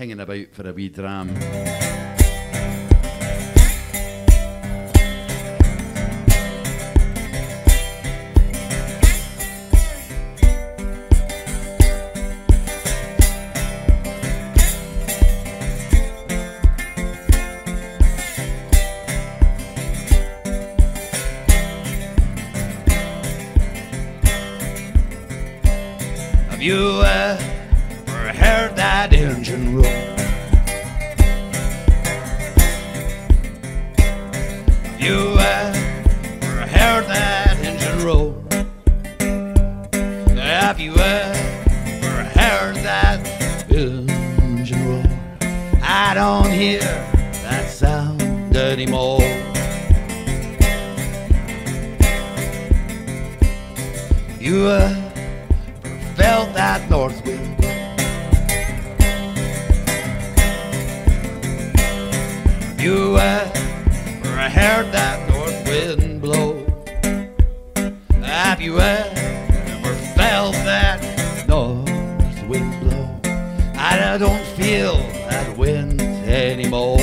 hanging about for a wee dram. Have you ever heard that engine roar? Have you ever heard that engine roar? Have you ever heard that engine roar? I don't hear that sound anymore. Have you felt that north wind? Have you ever heard that north wind blow? Have you ever felt that north wind blow? I don't feel that wind anymore.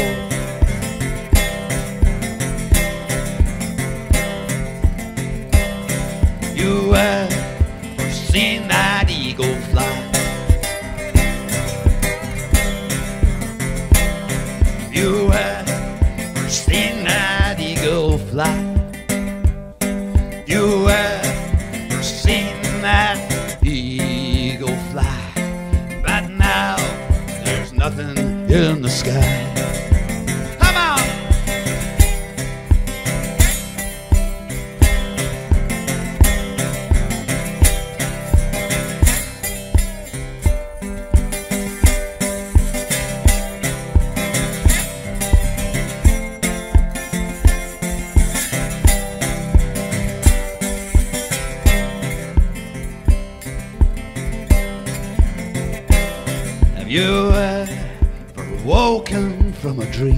You ever seen that eagle fly? Have you ever seen that eagle fly? Have you ever seen that eagle fly? But now there's nothing in the sky. Have you ever woken from a dream?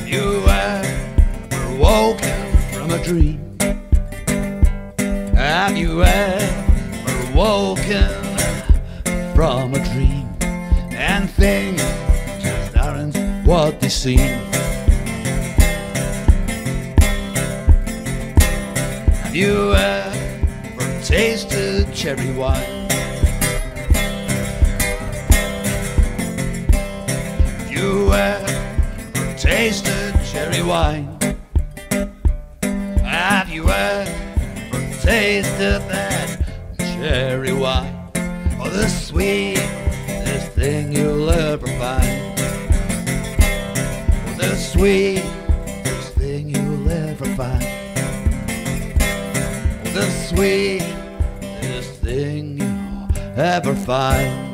Have you ever woken from a dream? Have you ever woken from a dream? And things just aren't what they seem. Have you ever tasted cherry wine? Have you ever tasted cherry wine? Have you ever tasted that cherry wine? Oh, the sweetest thing you'll ever find. Oh, the sweetest thing you'll ever find. Oh, the sweetest thing you'll ever find.